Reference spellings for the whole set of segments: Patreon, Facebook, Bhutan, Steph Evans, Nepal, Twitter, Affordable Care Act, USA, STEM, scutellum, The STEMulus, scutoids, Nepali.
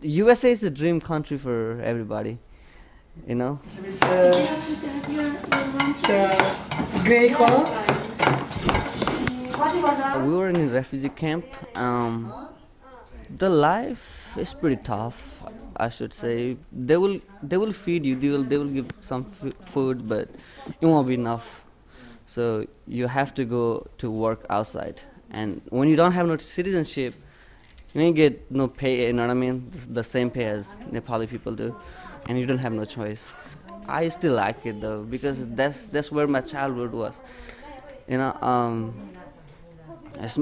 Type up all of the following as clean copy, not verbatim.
USA is the dream country for everybody, you know. It's a grey color. We were in a refugee camp. The life is pretty tough, I should say. They will feed you. They will give some food, but it won't be enough. So you have to go to work outside. And when you don't have no citizenship, you ain't get no pay, you know what I mean? The same pay as Nepali people do, and you don't have no choice. I still like it though, because that's where my childhood was. You know,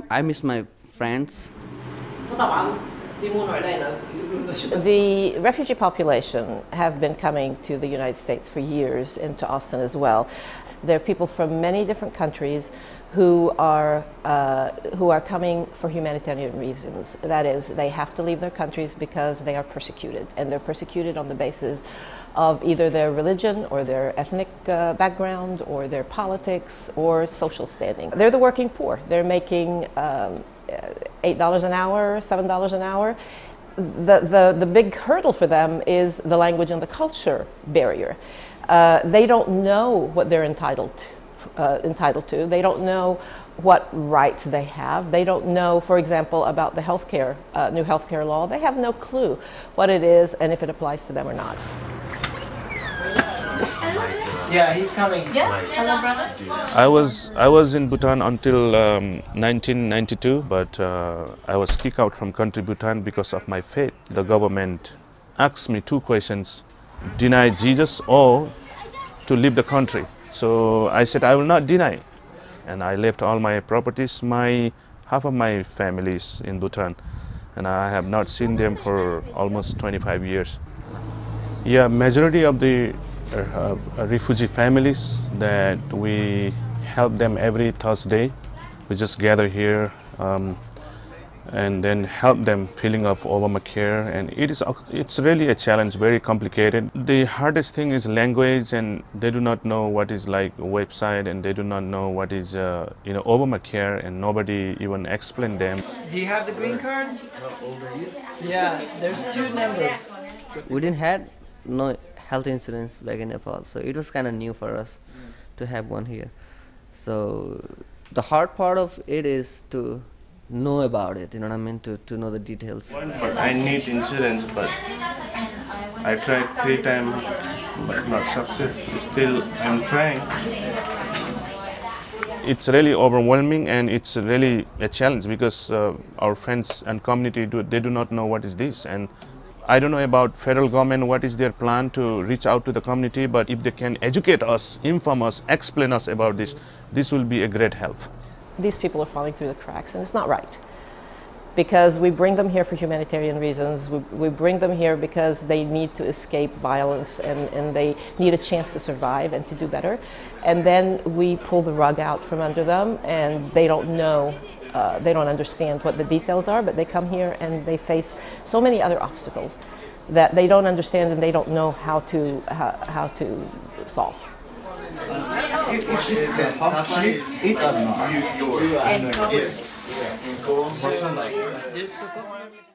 I miss my friends. The refugee population have been coming to the United States for years, and to Austin as well. There are people from many different countries who are coming for humanitarian reasons. That is, they have to leave their countries because they are persecuted, and they're persecuted on the basis of either their religion or their ethnic background or their politics or social standing. They're the working poor. They're making $8 an hour, $7 an hour. The big hurdle for them is the language and the culture barrier. They don't know what they're entitled to. They don't know what rights they have. They don't know, for example, about the healthcare, new healthcare law. They have no clue what it is and if it applies to them or not. Yeah, he's coming. Yeah, hello, brother. I was in Bhutan until 1992, but I was kicked out from country Bhutan because of my faith. The government asked me two questions: deny Jesus or to leave the country. So I said I will not deny, and I left all my properties. Half of my family is in Bhutan, and I have not seen them for almost 25 years. Yeah, majority of the refugee families that we help them every Thursday. We just gather here and then help them filling up Obamacare, and it's really a challenge, very complicated. The hardest thing is language, and they do not know what is like a website, and they do not know what is you know, Obamacare, and nobody even explained them. Do you have the green card? Yeah, there's two numbers. We didn't have no health insurance back in Nepal, so it was kind of new for us to have one here. So the hard part of it is to know about it, you know what I mean, to know the details. But I need insurance, but I tried 3 times, but not success. Still, I'm trying. It's really overwhelming, and it's really a challenge because our friends and community, they do not know what is this, and I don't know about federal government, what is their plan to reach out to the community, but if they can educate us, inform us, explain us about this will be a great help. These people are falling through the cracks, and it's not right. Because we bring them here for humanitarian reasons, we bring them here because they need to escape violence, and they need a chance to survive and to do better. And then we pull the rug out from under them, and they don't know, they don't understand what the details are, but they come here and they face so many other obstacles that they don't understand and they don't know how to solve. It is